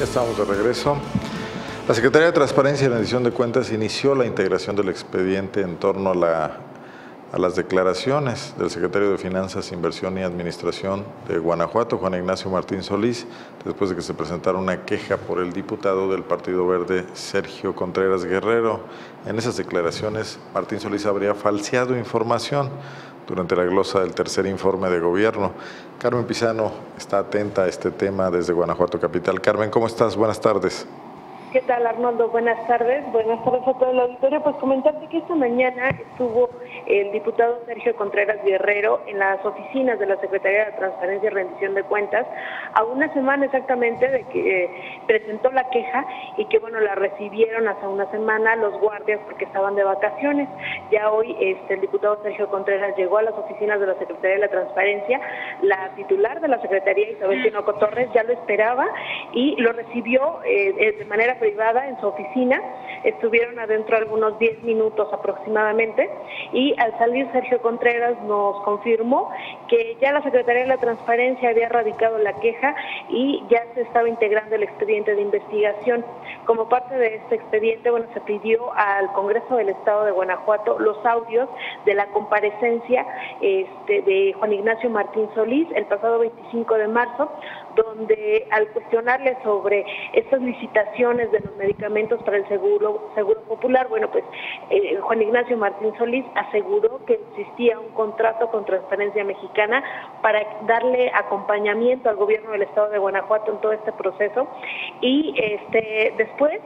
Ya estamos de regreso. La Secretaría de Transparencia y Rendición de Cuentas inició la integración del expediente en torno a las declaraciones del Secretario de Finanzas, Inversión y Administración de Guanajuato, Juan Ignacio Martín Solís, después de que se presentara una queja por el diputado del Partido Verde, Sergio Contreras Guerrero. En esas declaraciones, Martín Solís habría falseado información durante la glosa del tercer informe de gobierno. Carmen Pizano está atenta a este tema desde Guanajuato Capital. Carmen, ¿cómo estás? Buenas tardes. ¿Qué tal, Arnoldo? Buenas tardes. Buenas tardes a todo el auditorio. Pues comentarte que esta mañana estuvo el diputado Sergio Contreras Guerrero en las oficinas de la Secretaría de Transparencia y Rendición de Cuentas, a una semana exactamente de que presentó la queja y que, bueno, la recibieron hace una semana los guardias porque estaban de vacaciones. Ya hoy el diputado Sergio Contreras llegó a las oficinas de la Secretaría de la Transparencia. La titular de la Secretaría, Isabel Tinoco Torres, ya lo esperaba y lo recibió de manera privada en su oficina. Estuvieron adentro algunos 10 minutos aproximadamente y al salir Sergio Contreras nos confirmó que ya la Secretaría de la Transparencia había radicado la queja y ya se estaba integrando el expediente de investigación. Como parte de este expediente, bueno, se pidió al Congreso del Estado de Guanajuato los audios de la comparecencia de Juan Ignacio Martín Solís el pasado 25 de marzo, donde al cuestionarle sobre estas licitaciones de los medicamentos para el seguro popular, bueno, pues Juan Ignacio Martín Solís aseguró que existía un contrato con Transparencia Mexicana para darle acompañamiento al gobierno del Estado de Guanajuato en todo este proceso. Y después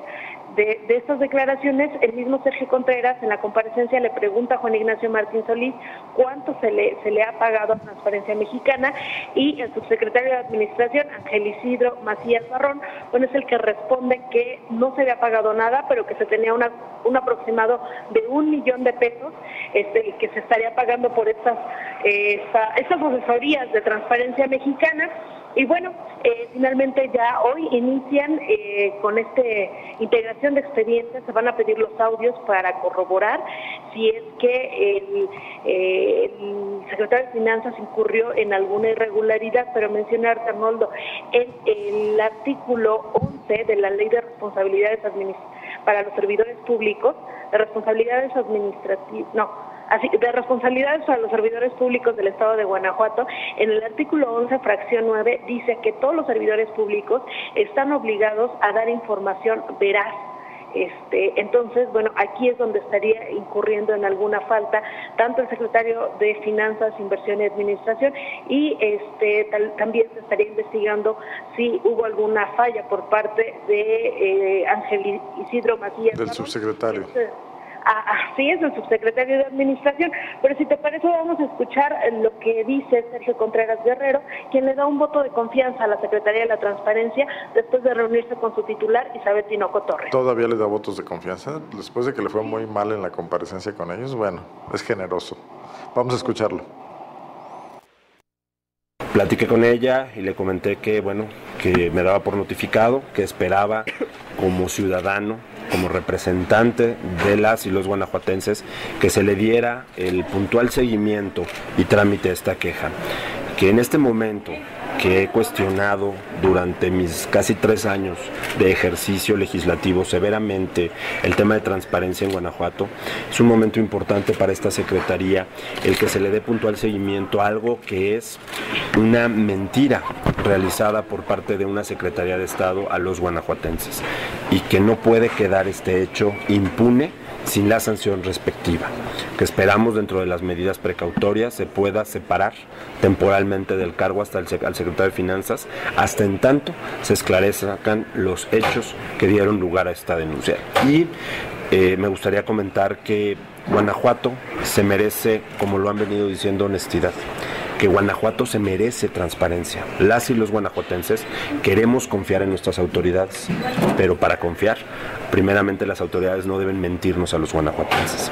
de estas declaraciones, el mismo Sergio Contreras en la comparecencia le pregunta a Juan Ignacio Martín Solís cuánto se le ha pagado a Transparencia Mexicana, y el subsecretario de Administración, Ángel Isidro Macías Barrón, bueno, es el que responde que no se había pagado nada, pero que se tenía un aproximado de 1 millón de pesos que se estaría pagando por estas asesorías de Transparencia Mexicana. Y bueno, finalmente ya hoy inician con esta integración de expedientes. Se van a pedir los audios para corroborar si es que el secretario de Finanzas incurrió en alguna irregularidad. Pero mencionarte, Arnoldo, en el artículo 11 de la Ley de Responsabilidades para los Servidores Públicos, de responsabilidades administrativas, de responsabilidades a los servidores públicos del Estado de Guanajuato, en el artículo 11, fracción 9, dice que todos los servidores públicos están obligados a dar información veraz. Entonces, bueno, aquí es donde estaría incurriendo en alguna falta tanto el secretario de Finanzas, Inversión y Administración, y también se estaría investigando si hubo alguna falla por parte de Ángel Isidro Macías, del subsecretario. Así es, el subsecretario de Administración. Pero si te parece, vamos a escuchar lo que dice Sergio Contreras Guerrero, quien le da un voto de confianza a la Secretaría de la Transparencia después de reunirse con su titular, Isabel Tinoco Torres. ¿Todavía le da votos de confianza? Después de que le fue muy mal en la comparecencia con ellos, bueno, es generoso. Vamos a escucharlo. Platiqué con ella y le comenté que, bueno, que me daba por notificado, que esperaba como ciudadano, como representante de las y los guanajuatenses, que se le diera el puntual seguimiento y trámite a esta queja. Que en este momento, que he cuestionado durante mis casi 3 años de ejercicio legislativo severamente el tema de transparencia en Guanajuato, es un momento importante para esta Secretaría el que se le dé puntual seguimiento a algo que es una mentira realizada por parte de una Secretaría de Estado a los guanajuatenses, y que no puede quedar este hecho impune sin la sanción respectiva, que esperamos dentro de las medidas precautorias se pueda separar temporalmente del cargo hasta al secretario de Finanzas, hasta en tanto se esclarezcan los hechos que dieron lugar a esta denuncia. Y me gustaría comentar que Guanajuato se merece, como lo han venido diciendo, honestidad. Que Guanajuato se merece transparencia. Las y los guanajuatenses queremos confiar en nuestras autoridades, pero para confiar, primeramente las autoridades no deben mentirnos a los guanajuatenses.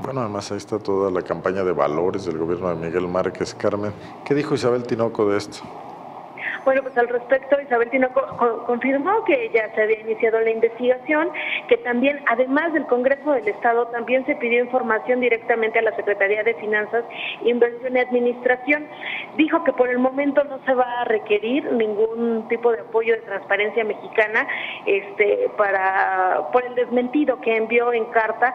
Bueno, además ahí está toda la campaña de valores del gobierno de Miguel Márquez. Carmen, ¿qué dijo Isabel Tinoco de esto? Bueno, pues al respecto, Isabel Tinoco confirmó que ya se había iniciado la investigación, que también, además del Congreso del Estado, también se pidió información directamente a la Secretaría de Finanzas, Inversión y Administración. Dijo que por el momento no se va a requerir ningún tipo de apoyo de Transparencia Mexicana por el desmentido que envió en carta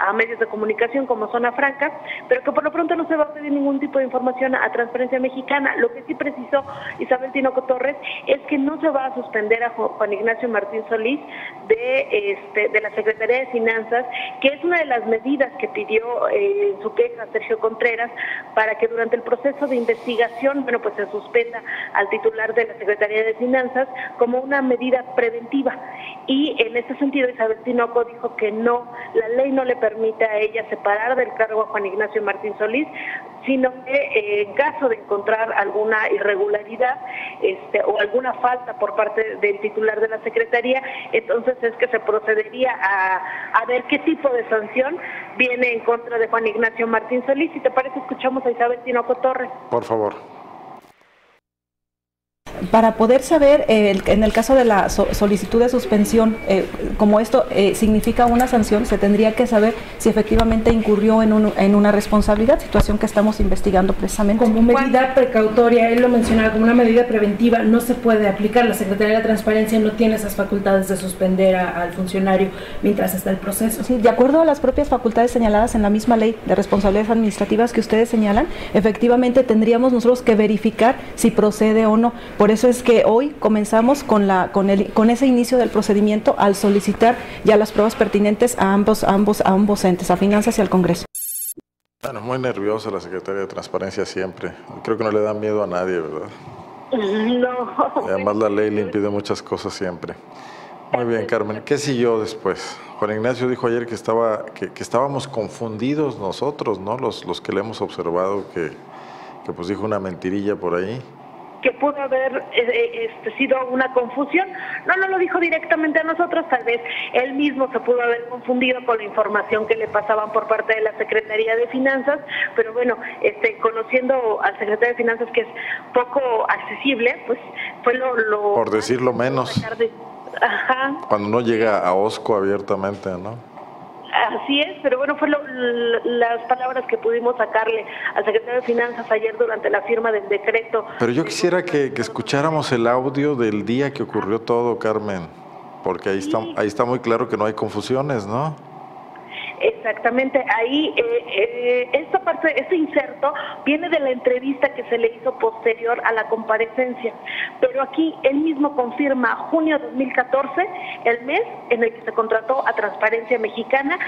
a medios de comunicación como Zona Franca, pero que por lo pronto no se va a pedir ningún tipo de información a Transparencia Mexicana. Lo que sí precisó Isabel Tinoco Torres es que no se va a suspender a Juan Ignacio Martín Solís de la Secretaría de Finanzas, que es una de las medidas que pidió en su queja Sergio Contreras, para que durante el proceso de investigación, bueno, pues se suspenda al titular de la Secretaría de Finanzas como una medida preventiva. Y en este sentido Isabel Tinoco dijo que no, la ley no le permite a ella separar del cargo a Juan Ignacio Martín Solís, sino que en caso de encontrar alguna irregularidad o alguna falta por parte del titular de la Secretaría, entonces es que se procedería a ver qué tipo de sanción viene en contra de Juan Ignacio Martín Solís. Si te parece, escuchamos a Isabel Tinoco Torres. Por favor. Para poder saber, en el caso de la solicitud de suspensión, como esto significa una sanción, se tendría que saber si efectivamente incurrió en una responsabilidad, situación que estamos investigando precisamente. Como medida precautoria, él lo mencionaba, como una medida preventiva, no se puede aplicar. La Secretaría de la Transparencia no tiene esas facultades de suspender al funcionario mientras está el proceso. Sí, de acuerdo a las propias facultades señaladas en la misma ley de responsabilidades administrativas que ustedes señalan, efectivamente tendríamos nosotros que verificar si procede o no. Por eso es que hoy comenzamos con ese inicio del procedimiento al solicitar ya las pruebas pertinentes a ambos entes, a Finanzas y al Congreso. Bueno, muy nerviosa la Secretaría de Transparencia siempre. Creo que no le da miedo a nadie, ¿verdad? No. Y además la ley le impide muchas cosas siempre. Muy bien, Carmen. ¿Qué siguió después? Juan Ignacio dijo ayer que estábamos confundidos nosotros, ¿no? Los que le hemos observado, que pues dijo una mentirilla por ahí, que pudo haber sido una confusión. No lo dijo directamente a nosotros, tal vez él mismo se pudo haber confundido con la información que le pasaban por parte de la Secretaría de Finanzas, pero bueno, conociendo al secretario de Finanzas, que es poco accesible, pues fue lo por decirlo menos. Ajá. Cuando no llega a Osco abiertamente, ¿no? Así es, pero bueno, fue las palabras que pudimos sacarle al secretario de Finanzas ayer durante la firma del decreto. Pero yo quisiera que escucháramos el audio del día que ocurrió todo, Carmen, porque ahí, sí, ahí está muy claro que no hay confusiones, ¿no? Exactamente, ahí esta parte, este inserto viene de la entrevista que se le hizo posterior a la comparecencia, pero aquí él mismo confirma junio 2014, el mes en el que se contrató a Transparencia Mexicana.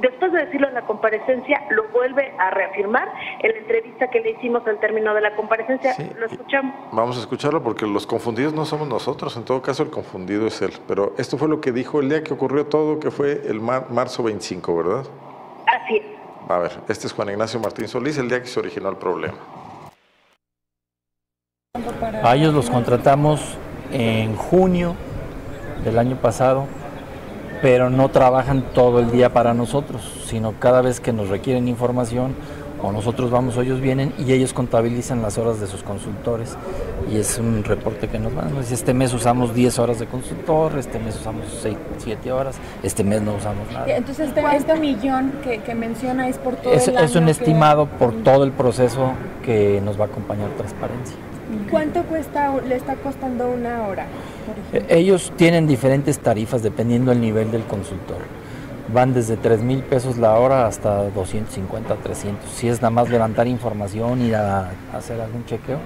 Después de decirlo en la comparecencia, lo vuelve a reafirmar en la entrevista que le hicimos al término de la comparecencia. Sí, lo escuchamos. Vamos a escucharlo, porque los confundidos no somos nosotros, en todo caso el confundido es él. Pero esto fue lo que dijo el día que ocurrió todo, que fue el marzo 25, ¿verdad? Así es. A ver, este es Juan Ignacio Martín Solís, el día que se originó el problema. A ellos los contratamos en junio del año pasado, pero no trabajan todo el día para nosotros, sino cada vez que nos requieren información, o nosotros vamos o ellos vienen, y ellos contabilizan las horas de sus consultores, y es un reporte que nos dan. Este mes usamos 10 horas de consultor, este mes usamos 7 horas, este mes no usamos nada. Entonces este millón que menciona es por todo el año. Es un estimado por todo el proceso que nos va a acompañar Transparencia. ¿Cuánto le está costando una hora? Ellos tienen diferentes tarifas dependiendo del nivel del consultor. Van desde $3,000 la hora hasta 250, 300. Si es nada más levantar información, ir a hacer algún chequeo.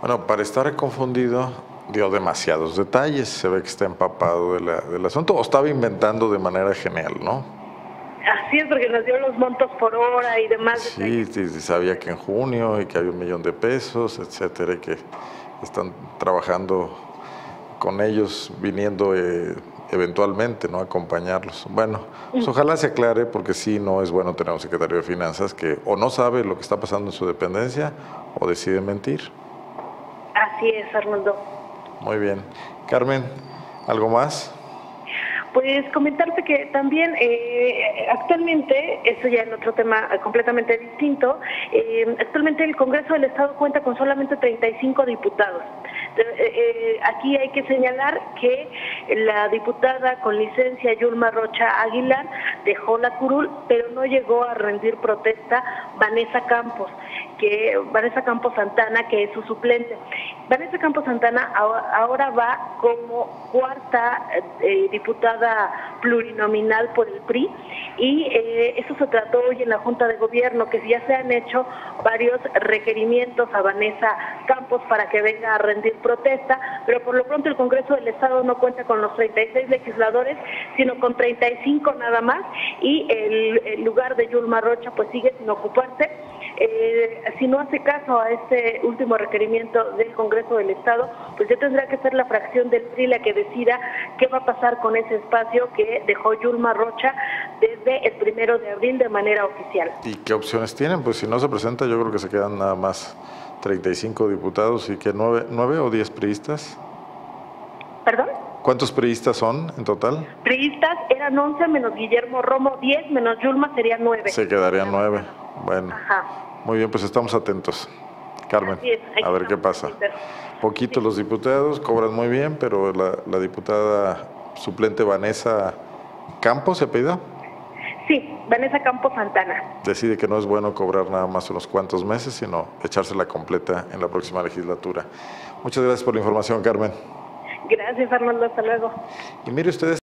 Bueno, para estar confundido, dio demasiados detalles. Se ve que está empapado del asunto, o estaba inventando de manera genial, ¿no? Así es, porque nos dio los montos por hora y demás. Sí, sabía que en junio y que había $1,000,000, etcétera, y que están trabajando con ellos, viniendo eventualmente, ¿no?, a acompañarlos. Bueno, pues ojalá se aclare, porque sí, no es bueno tener un secretario de Finanzas que o no sabe lo que está pasando en su dependencia o decide mentir. Así es, Arnoldo. Muy bien. Carmen, ¿algo más? Pues comentarte que también actualmente, esto ya en otro tema completamente distinto, actualmente el Congreso del Estado cuenta con solamente 35 diputados. Aquí hay que señalar que la diputada con licencia Yulma Rocha Aguilar dejó la curul, pero no llegó a rendir protesta Vanessa Campos Santana, que es su suplente. Vanessa Campos Santana ahora va como cuarta diputada plurinominal por el PRI, y eso se trató hoy en la Junta de Gobierno, que ya se han hecho varios requerimientos a Vanessa Campos para que venga a rendir protesta, pero por lo pronto el Congreso del Estado no cuenta con los 36 legisladores, sino con 35 nada más, y el lugar de Yulma Rocha pues sigue sin ocuparse. Si no hace caso a este último requerimiento del Congreso del Estado, pues ya tendrá que ser la fracción del PRI la que decida qué va a pasar con ese espacio que dejó Yulma Rocha desde el 1 de abril de manera oficial. ¿Y qué opciones tienen? Pues si no se presenta, yo creo que se quedan nada más 35 diputados y que 9 o 10 priistas. ¿Perdón? ¿Cuántos priistas son en total? Priistas eran 11 menos Guillermo Romo, 10 menos Yulma serían 9. Se quedarían 9. Bueno, ajá. Muy bien, pues estamos atentos, Carmen, a ver qué pasa. Poquitos los diputados, cobran muy bien, pero la diputada suplente Vanessa Campos, ¿se apellida? Sí, Vanessa Campos Santana. Decide que no es bueno cobrar nada más unos cuantos meses, sino echársela completa en la próxima legislatura. Muchas gracias por la información, Carmen. Gracias, Armando, hasta luego. Y mire ustedes.